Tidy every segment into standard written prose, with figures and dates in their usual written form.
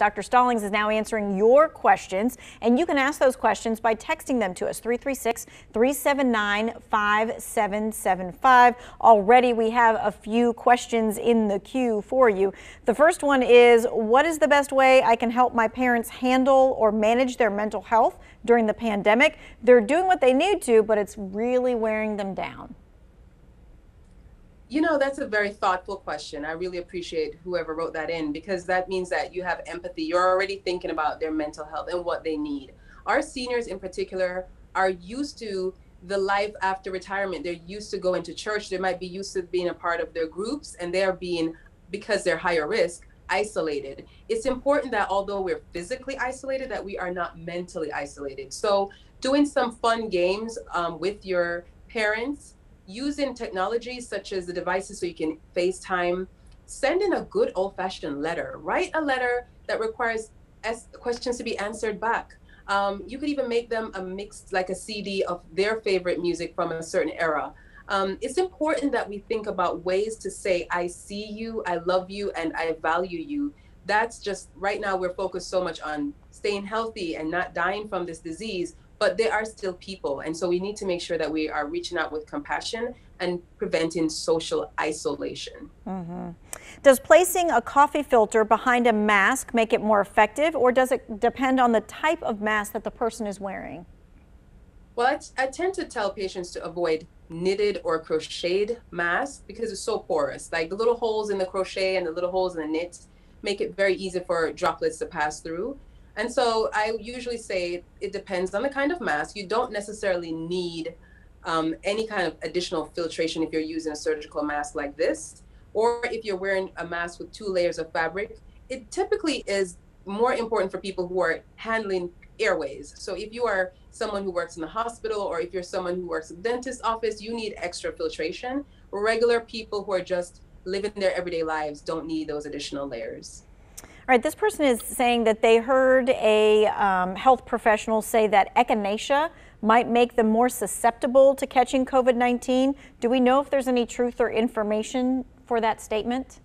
Dr. Stallings is now answering your questions, and you can ask those questions by texting them to us, 336-379-5775. Already we have a few questions in the queue for you. The first one is, what is the best way I can help my parents handle or manage their mental health during the pandemic? They're doing what they need to, but it's really wearing them down. You know, that's a very thoughtful question. I really appreciate whoever wrote that in, because that means that you have empathy. You're already thinking about their mental health and what they need. Our seniors in particular are used to the life after retirement. They're used to going to church. They might be used to being a part of their groups, and they are being, because they're higher risk, isolated. It's important that although we're physically isolated, that we are not mentally isolated. So doing some fun games with your parents, using technology such as the devices so you can FaceTime, send in a good old-fashioned letter, write a letter that requires questions to be answered back. You could even make them a mix, like a CD of their favorite music from a certain era. It's important that we think about ways to say, I see you, I love you, and I value you. That's just, right now we're focused so much on staying healthy and not dying from this disease, but they are still people. And so we need to make sure that we are reaching out with compassion and preventing social isolation. Mm-hmm. Does placing a coffee filter behind a mask make it more effective, or does it depend on the type of mask that the person is wearing? Well, I tend to tell patients to avoid knitted or crocheted masks because it's so porous. Like the little holes in the crochet and the little holes in the knit make it very easy for droplets to pass through. And so I usually say it depends on the kind of mask. You don't necessarily need any kind of additional filtration if you're using a surgical mask like this, or if you're wearing a mask with two layers of fabric. It typically is more important for people who are handling airways. So if you are someone who works in the hospital, or if you're someone who works at the dentist's office, you need extra filtration. Regular people who are just living their everyday lives don't need those additional layers. All right, this person is saying that they heard a health professional say that echinacea might make them more susceptible to catching COVID-19. Do we know if there's any truth or information for that statement?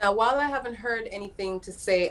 Now, while I haven't heard anything to speak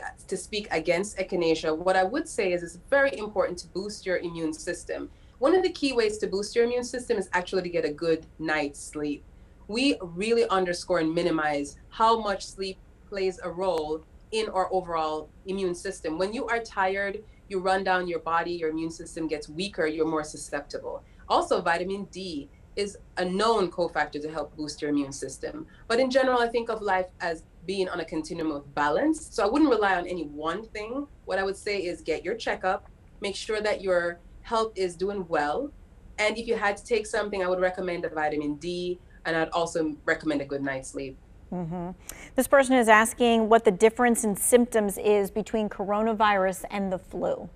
against echinacea, what I would say is it's very important to boost your immune system. One of the key ways to boost your immune system is actually to get a good night's sleep. We really underscore and minimize how much sleep plays a role in our overall immune system. When you are tired, you run down your body, your immune system gets weaker, you're more susceptible. Also, vitamin D is a known cofactor to help boost your immune system. But in general, I think of life as being on a continuum of balance. So I wouldn't rely on any one thing. What I would say is get your checkup, make sure that your health is doing well. And if you had to take something, I would recommend the vitamin D, and I'd also recommend a good night's sleep. Mm-hmm. This person is asking what the difference in symptoms is between coronavirus and the flu.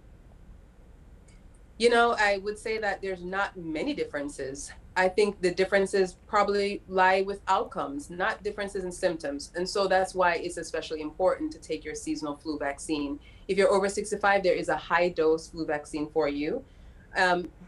You know, I would say that there's not many differences. I think the differences probably lie with outcomes, not differences in symptoms. And so that's why it's especially important to take your seasonal flu vaccine. If you're over 65, there is a high dose flu vaccine for you.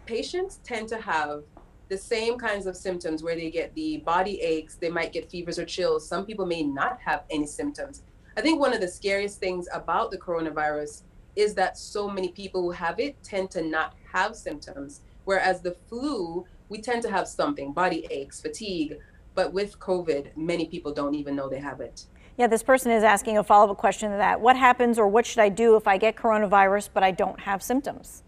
Patients tend to have the same kinds of symptoms where they get the body aches, they might get fevers or chills. Some people may not have any symptoms. I think one of the scariest things about the coronavirus is that so many people who have it tend to not have symptoms. Whereas the flu, we tend to have something, body aches, fatigue, but with COVID, many people don't even know they have it. Yeah, this person is asking a follow-up question to that. What happens, or what should I do if I get coronavirus but I don't have symptoms?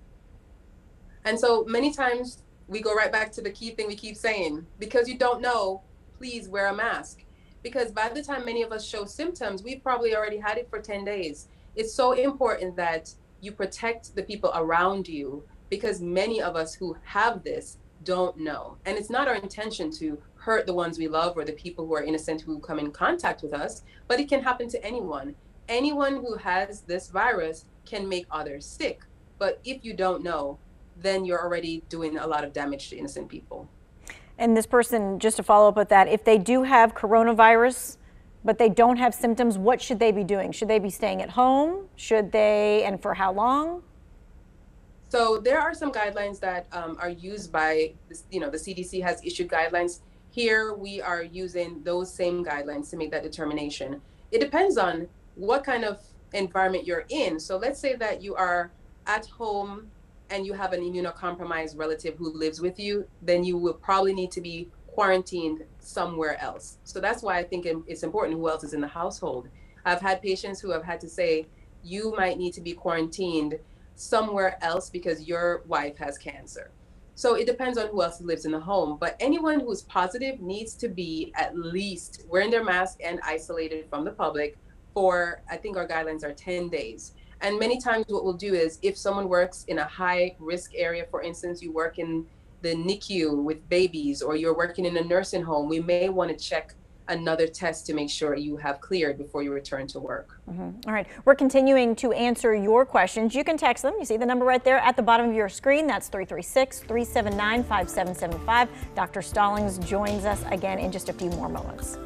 And so many times, we go right back to the key thing we keep saying. Because you don't know, please wear a mask. Because by the time many of us show symptoms, we've probably already had it for 10 days. It's so important that you protect the people around you, because many of us who have this don't know. And it's not our intention to hurt the ones we love or the people who are innocent who come in contact with us, but it can happen to anyone. Anyone who has this virus can make others sick. But if you don't know, then you're already doing a lot of damage to innocent people. And this person, just to follow up with that, if they do have coronavirus, but they don't have symptoms, what should they be doing? Should they be staying at home? Should they, and for how long? So there are some guidelines that are used by, the CDC has issued guidelines. Here we are using those same guidelines to make that determination. It depends on what kind of environment you're in. So let's say that you are at home and you have an immunocompromised relative who lives with you, then you will probably need to be quarantined somewhere else. So that's why I think it's important who else is in the household. I've had patients who have had to say, you might need to be quarantined somewhere else because your wife has cancer. So it depends on who else lives in the home, but anyone who's positive needs to be at least wearing their mask and isolated from the public for, I think our guidelines are 10 days. And many times what we'll do is if someone works in a high risk area, for instance, you work in the NICU with babies or you're working in a nursing home, we may want to check another test to make sure you have cleared before you return to work. Mm-hmm. All right, we're continuing to answer your questions. You can text them. You see the number right there at the bottom of your screen. That's 336-379-5775. Dr. Stallings joins us again in just a few more moments.